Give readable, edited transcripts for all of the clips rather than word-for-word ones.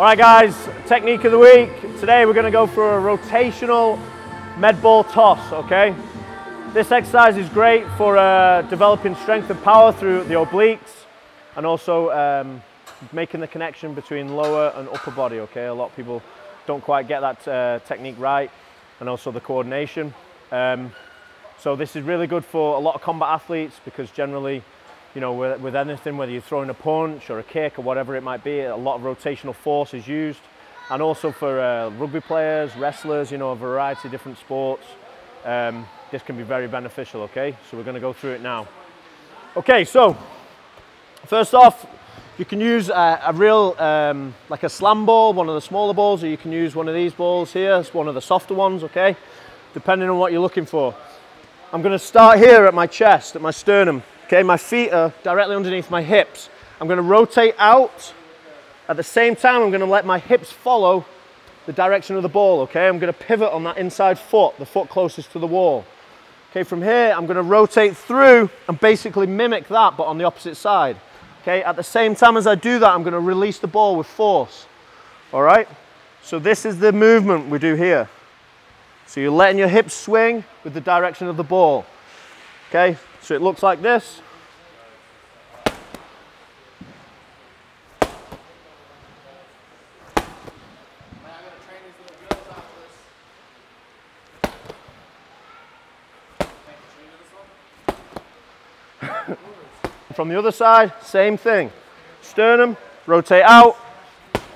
All right guys, technique of the week. Today we're gonna go for a rotational med ball toss, okay? This exercise is great for developing strength and power through the obliques and also making the connection between lower and upper body, okay? A lot of people don't quite get that technique right, and also the coordination. So this is really good for a lot of combat athletes, because generally, you know, with anything, whether you're throwing a punch or a kick or whatever it might be, a lot of rotational force is used. And also for rugby players, wrestlers, you know, a variety of different sports, this can be very beneficial, okay? So we're gonna go through it now. Okay, so first off, you can use a real, like a slam ball, one of the smaller balls, or you can use one of these balls here. It's one of the softer ones, okay? Depending on what you're looking for. I'm gonna start here at my chest, at my sternum. Okay, my feet are directly underneath my hips. I'm gonna rotate out. At the same time, I'm gonna let my hips follow the direction of the ball, okay? I'm gonna pivot on that inside foot, the foot closest to the wall. Okay, from here, I'm gonna rotate through and basically mimic that, but on the opposite side. Okay, at the same time as I do that, I'm gonna release the ball with force. All right? So this is the movement we do here. So you're letting your hips swing with the direction of the ball. Okay, so it looks like this. From the other side, same thing. Sternum, rotate out,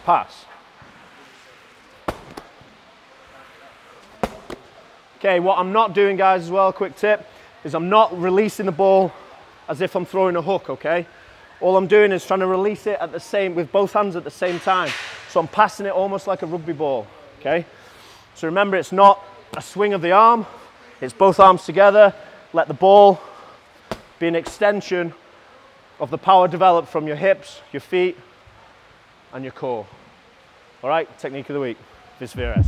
pass. Okay, what I'm not doing, guys, as well, quick tip, is I'm not releasing the ball as if I'm throwing a hook, okay? All I'm doing is trying to release it at the same, with both hands at the same time. So I'm passing it almost like a rugby ball, okay? So remember, it's not a swing of the arm, it's both arms together. Let the ball be an extension of the power developed from your hips, your feet, and your core. All right, technique of the week, Vis Vires.